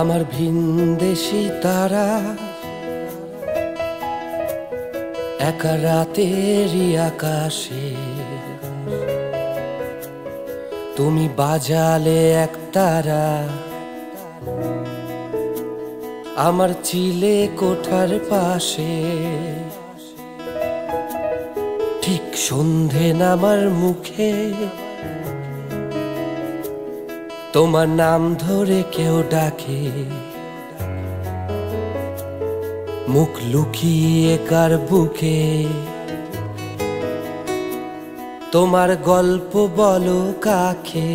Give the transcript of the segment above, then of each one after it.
আমার ভিনদেশী তারা, একা রাতেরই আকাশে তুমি বাজালে এক তারা। আমার চিলে কোঠার পাশে ঠিক সন্ধে নামার মুখে তোমার নাম ধরে কেউ ডাকে, মুখ লুকিয়ে কার বুকে। তোমার গল্প বলো কাকে,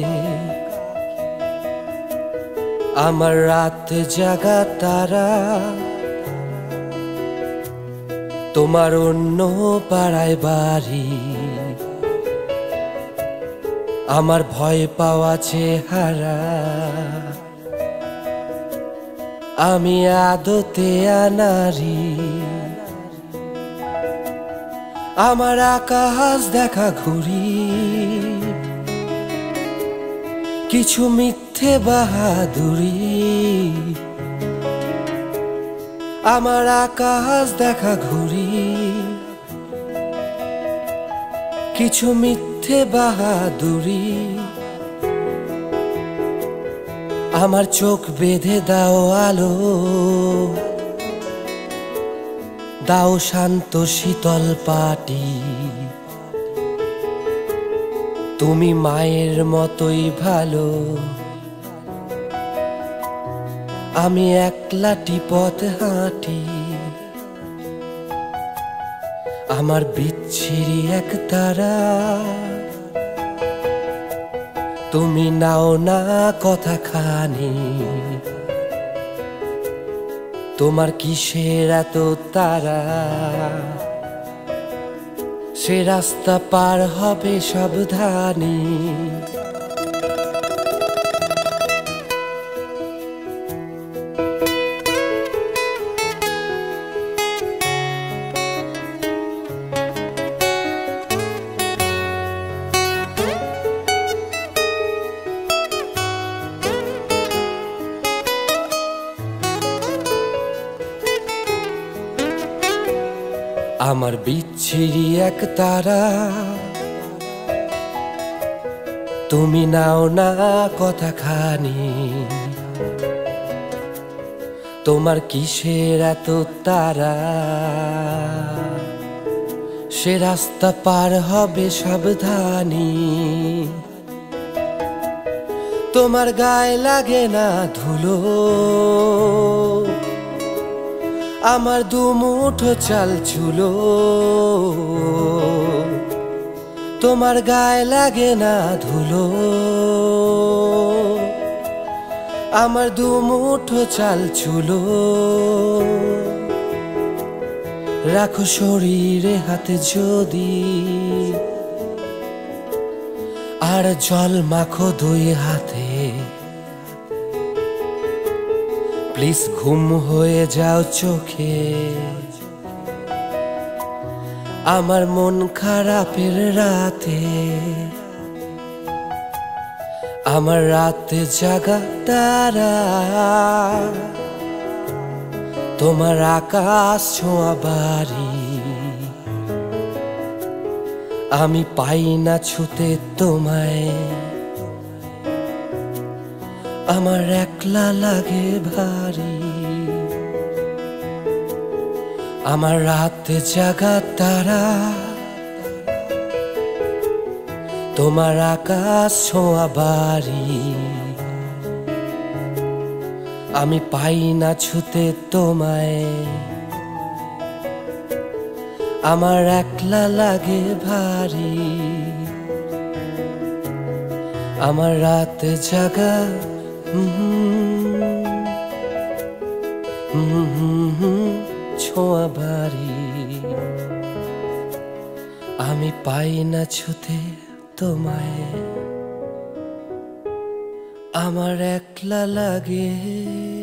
আমার রাত জাগা তারা। তোমার অন্য পাড়ায় বাড়ি, আমার ভয় পাওয়া চেহারা। আমি আদতে আনারি, আমার আকাশ দেখা ঘুরি। কিছু মিথ্যে বাহাদুরি, আমার আকাশ দেখা ঘুরি। কিছু মিথ্যে বাহাদুরি, আমার চোখ বেঁধে দাও আলো, দাও শান্ত শীতল পাটি। তুমি মায়ের মতোই ভালো, আমি একলাটি পথ হাঁটি। আমার বিচ্ছিরি এক তারা, তুমি নাও না কথা খানি। তোমার কিসের এত তারা, সে রাস্তা পার হবে সাবধানে। আমার বিচ্ছিরি এক তারা, তুমি নাও না কথা খানি। তোমার কিসের এত তারা, সে রাস্তা পার হবে সাবধানি। তোমার গায়ে লাগে না ধুলো, আমার দু মুঠো চাল চুলো। তোমার গায়ে লাগে না ধুলো, আমার দু মুঠো চাল চুলো। রাখো শরীরে হাতে যদি, আর জল মাখো দুই হাতে। প্লিজ ঘুম হয়ে যাও চোখে, আমার মন খারাপের রাতে। আমার রাতে জাগা তারা, তোমার আকাশ ছোঁয়া বাড়ি। আমি পাই না ছুঁতে তোমায়, আমার একলা লাগে ভারী। আমার রাত জাগা তারা, তোমার আকাশ ছোঁয়া বাড়ি। আমি পাই না ছুঁতে তোমায়, আমার একলা লাগে ভারী। আমার রাত জাগা ছোঁয়া বাড়ি। আমি পাই না ছুঁতে তোমায়, আমার একলা লাগে।